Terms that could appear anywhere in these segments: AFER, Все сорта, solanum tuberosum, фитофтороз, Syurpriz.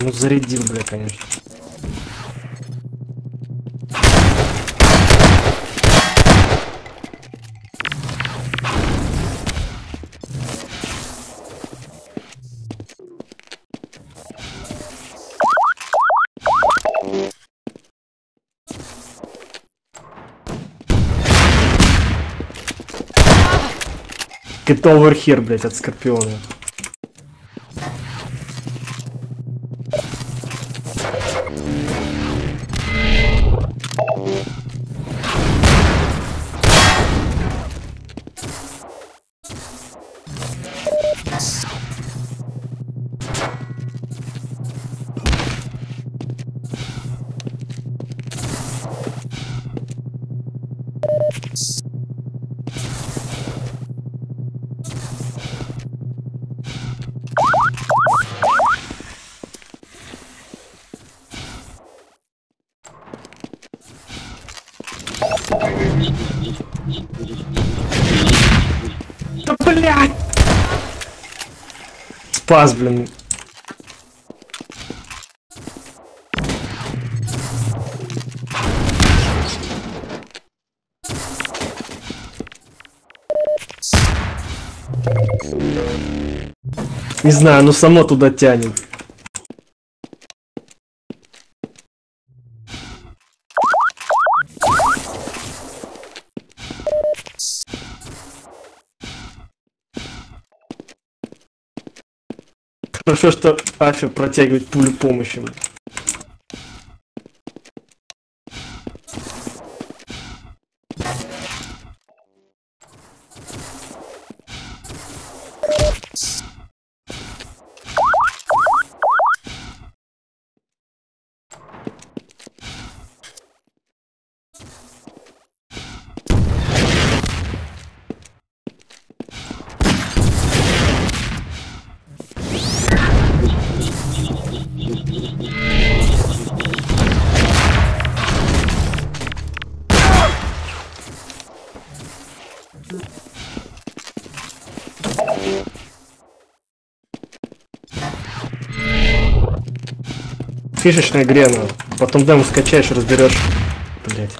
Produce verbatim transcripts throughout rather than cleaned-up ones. Ну зарядил, бля, конечно. Get over here, блядь, от Скорпиона. Да блядь! Спас, блин. Не знаю, но само туда тянет. Хорошо, что Афер протягивает пулю помощи. Фишечная грена, потом демо скачаешь, разберешь. Блять.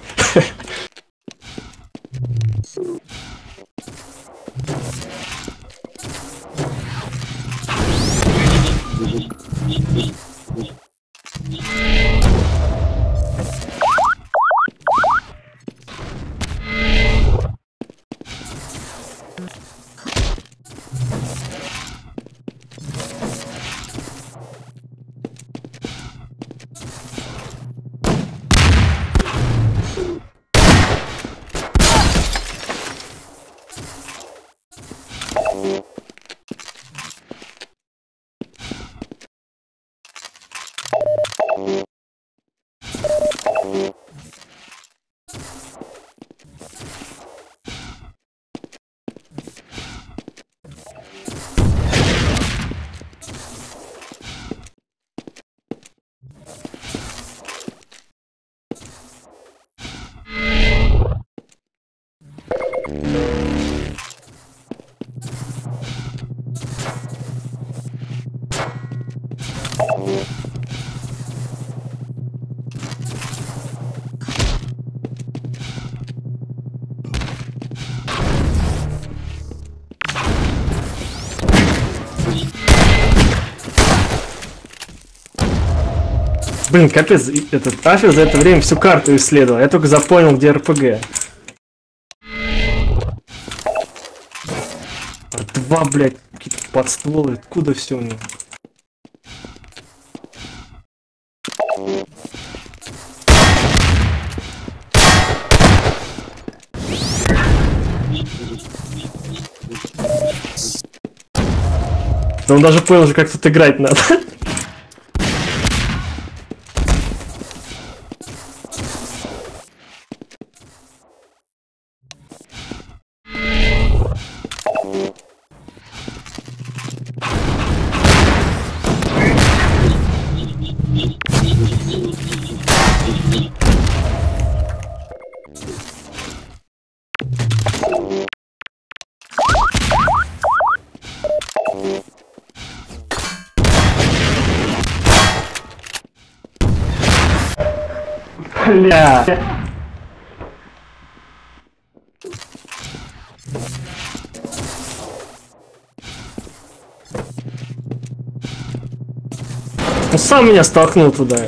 Блин, капец, этот Афер за это время всю карту исследовал. Я только запомнил, где эр пэ гэ. Два, блядь, какие-то подстволы. Откуда все у него? Да он даже понял, как тут играть надо. Бля. Он сам меня столкнул туда.